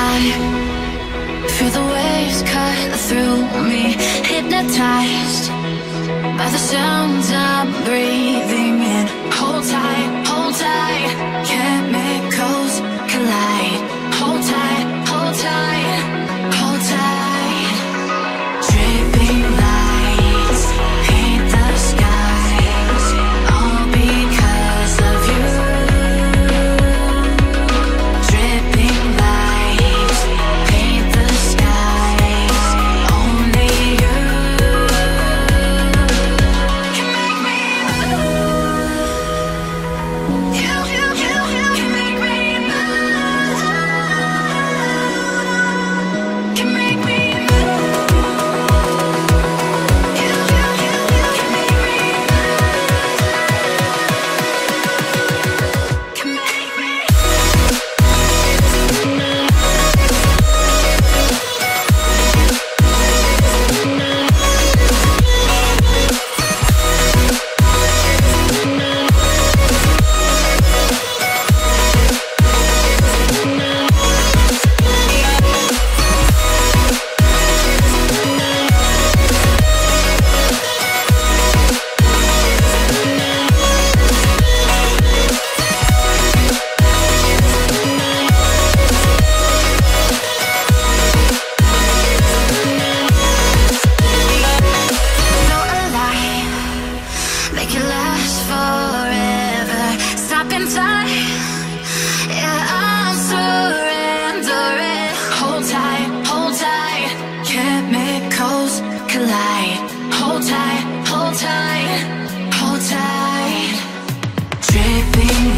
I feel the waves cut through me, hypnotized by the sounds I'm breathing in. Hold tight, chemicals collide. Hold tight, hold tight, hold tight. Dripping lights paint the skies, all because of you. Dripping lights paint the skies, only you can make me move. You can make me move. Can make me move. You can make me move. Can make me move. Hold tight, dripping.